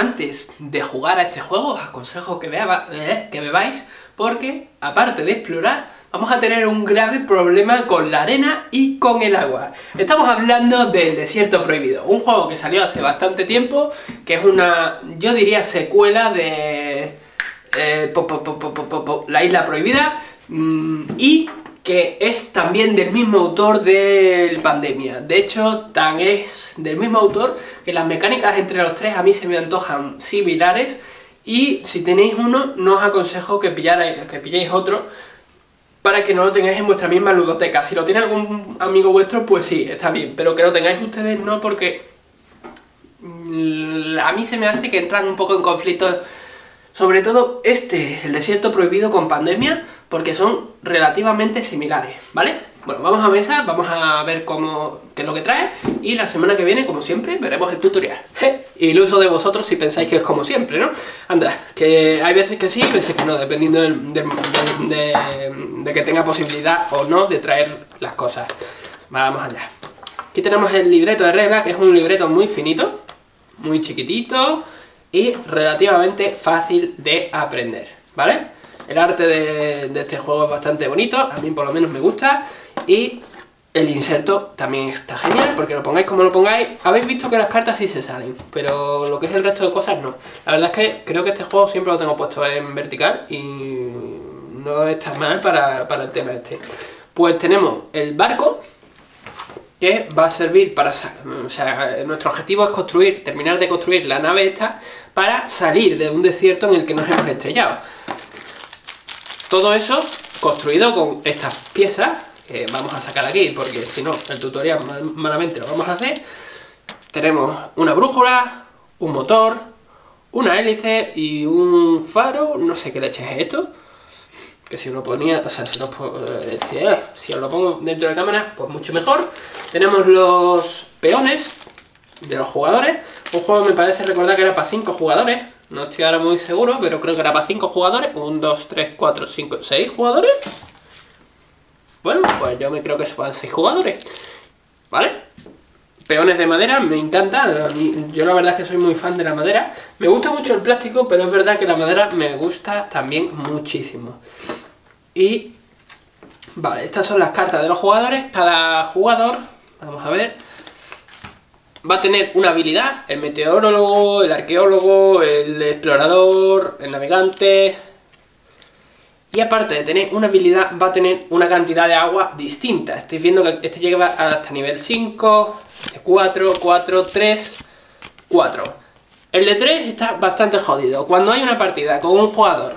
antes de jugar a este juego os aconsejo que bebáis, porque aparte de explorar vamos a tener un grave problema con la arena y con el agua. Estamos hablando del Desierto Prohibido, un juego que salió hace bastante tiempo, que es una, yo diría, secuela de La Isla Prohibida, y que es también del mismo autor del Pandemia. De hecho, tan es del mismo autor que las mecánicas entre los tres a mí se me antojan similares, y si tenéis uno no os aconsejo que pilléis otro para que no lo tengáis en vuestra misma ludoteca. Si lo tiene algún amigo vuestro, pues sí, está bien, pero que lo tengáis ustedes no, porque a mí se me hace que entran un poco en conflicto, sobre todo El Desierto Prohibido con Pandemia, porque son relativamente similares, ¿vale? Bueno, vamos a mesa, vamos a ver qué es lo que trae, y la semana que viene, como siempre, veremos el tutorial. Iluso de vosotros si pensáis que es como siempre, ¿no? Anda, que hay veces que sí, veces que no, dependiendo de que tenga posibilidad o no de traer las cosas. Vamos allá. Aquí tenemos el libreto de reglas, que es un libreto muy finito, muy chiquitito, y relativamente fácil de aprender, ¿vale? El arte de este juego es bastante bonito, a mí por lo menos me gusta, y el inserto también está genial, porque lo pongáis como lo pongáis, habéis visto que las cartas sí se salen, pero lo que es el resto de cosas no. La verdad es que creo que este juego siempre lo tengo puesto en vertical y no está mal para el tema este. Pues tenemos el barco, que va a servir para, o sea, nuestro objetivo es terminar de construir la nave esta para salir de un desierto en el que nos hemos estrellado. Todo eso construido con estas piezas que vamos a sacar aquí, porque si no el tutorial malamente lo vamos a hacer. Tenemos una brújula, un motor, una hélice y un faro, no sé qué leches es esto. Que si uno ponía, o sea, si os lo pongo dentro de cámara, pues mucho mejor. Tenemos los peones de los jugadores. Un juego me parece recordar que era para 5 jugadores. No estoy ahora muy seguro, pero creo que era para 5 jugadores. 1, 2, 3, 4, 5, 6 jugadores. Bueno, pues yo me creo que son 6 jugadores. ¿Vale? Peones de madera, me encanta. Yo la verdad es que soy muy fan de la madera. Me gusta mucho el plástico, pero es verdad que la madera me gusta también muchísimo. Y vale, estas son las cartas de los jugadores. Cada jugador, vamos a ver, va a tener una habilidad: el meteorólogo, el arqueólogo, el explorador, el navegante. Y aparte de tener una habilidad, va a tener una cantidad de agua distinta. Estáis viendo que este llega hasta nivel 5, este 4, 4, 3, 4. El de 3 está bastante jodido. Cuando hay una partida con un jugador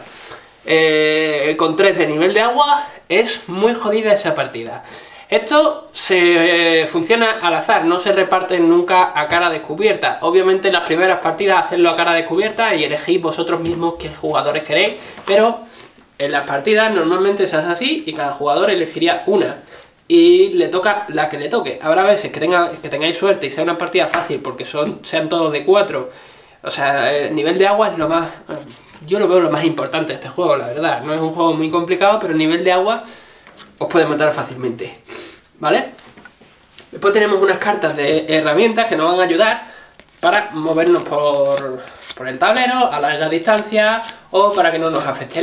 con 3 de nivel de agua, es muy jodida esa partida. Esto se funciona al azar, no se reparten nunca a cara descubierta. Obviamente en las primeras partidas hacerlo a cara descubierta y elegís vosotros mismos qué jugadores queréis, pero en las partidas normalmente se hace así y cada jugador elegiría una y le toca la que le toque. Habrá veces que tengáis suerte y sea una partida fácil porque sean todos de 4. O sea, el nivel de agua es lo más... Yo lo veo lo más importante de este juego, la verdad. No es un juego muy complicado, pero el nivel de agua os puede matar fácilmente, ¿vale? Después tenemos unas cartas de herramientas que nos van a ayudar para movernos por el tablero a larga distancia, o para que no nos afecte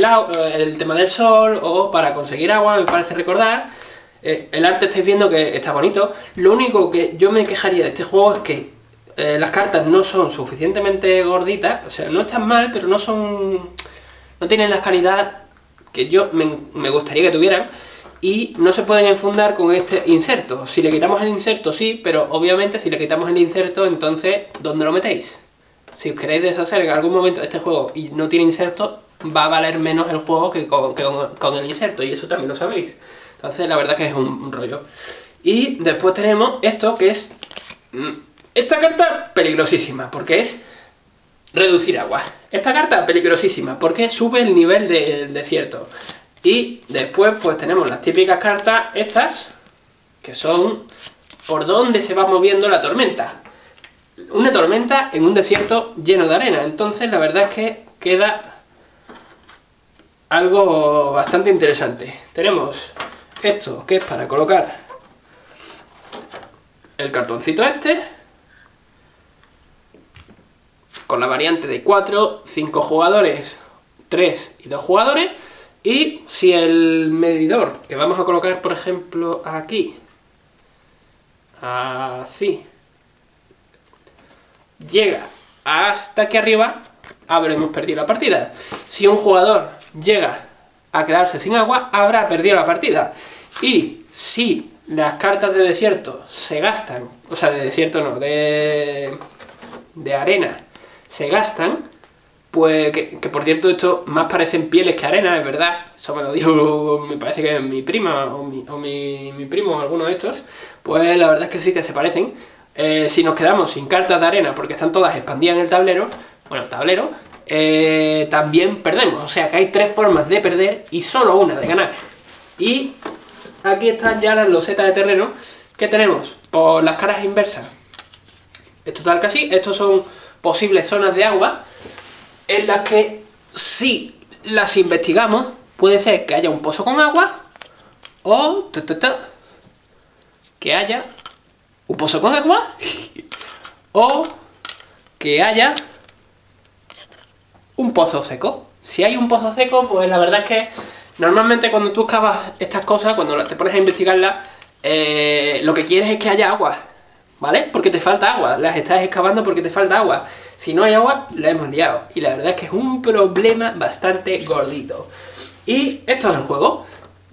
el tema del sol, o para conseguir agua, me parece recordar. El arte estáis viendo que está bonito. Lo único que yo me quejaría de este juego es que las cartas no son suficientemente gorditas, o sea, no están mal, pero no tienen la calidad que yo me gustaría que tuvieran, y no se pueden enfundar con este inserto. Si le quitamos el inserto sí, pero obviamente si le quitamos el inserto, entonces ¿dónde lo metéis? Si os queréis deshacer en algún momento de este juego y no tiene inserto, va a valer menos el juego que con el inserto, y eso también lo sabéis. Entonces la verdad es que es un rollo. Y después tenemos esto, que es... Esta carta peligrosísima, porque es reducir agua. Esta carta peligrosísima, porque sube el nivel del desierto. Y después pues tenemos las típicas cartas estas, que son por dónde se va moviendo la tormenta. Una tormenta en un desierto lleno de arena, entonces la verdad es que queda algo bastante interesante. Tenemos esto, que es para colocar el cartoncito este, con la variante de 4, 5 jugadores, 3 y 2 jugadores. Y si el medidor, que vamos a colocar por ejemplo aquí, así, llega hasta aquí arriba, habremos perdido la partida. Si un jugador llega a quedarse sin agua, habrá perdido la partida. Y si las cartas de desierto se gastan, o sea, de desierto no, de arena, se gastan, pues que por cierto esto más parecen pieles que arena, es verdad, eso me lo dijo, me parece que es mi prima o mi primo o alguno de estos, pues la verdad es que sí que se parecen. Si nos quedamos sin cartas de arena porque están todas expandidas en el tablero, bueno, también perdemos, o sea que hay tres formas de perder y solo una de ganar. Y aquí están ya las losetas de terreno que tenemos por las caras inversas. Esto tal que así, estos son posibles zonas de agua en las que si las investigamos puede ser que haya un pozo con agua o que haya un pozo con agua o que haya un pozo seco. Si hay un pozo seco, pues la verdad es que normalmente cuando tú cavas estas cosas, cuando te pones a investigarlas, lo que quieres es que haya agua, ¿vale? Porque te falta agua, las estás excavando porque te falta agua. Si no hay agua, la hemos liado. Y la verdad es que es un problema bastante gordito. Y esto es el juego.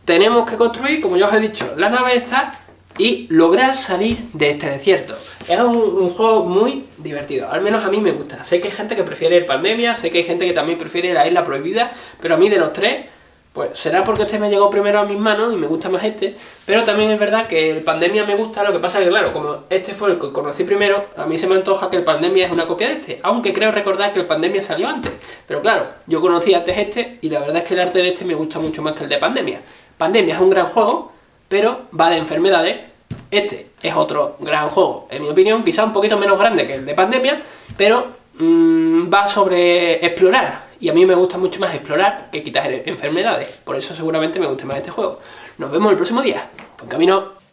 Tenemos que construir, como ya os he dicho, la nave esta y lograr salir de este desierto. Es un juego muy divertido, al menos a mí me gusta. Sé que hay gente que prefiere Pandemia, sé que hay gente que también prefiere La Isla Prohibida, pero a mí de los tres, pues será porque este me llegó primero a mis manos y me gusta más este, pero también es verdad que el Pandemia me gusta, lo que pasa es que claro, como este fue el que conocí primero, a mí se me antoja que el Pandemia es una copia de este, aunque creo recordar que el Pandemia salió antes, pero claro, yo conocí antes este y la verdad es que el arte de este me gusta mucho más que el de Pandemia. Pandemia es un gran juego, pero va de enfermedades. Este es otro gran juego, en mi opinión, quizá un poquito menos grande que el de Pandemia, pero va sobre explorar. Y a mí me gusta mucho más explorar que quitar enfermedades. Por eso seguramente me guste más este juego. Nos vemos el próximo día. Buen camino.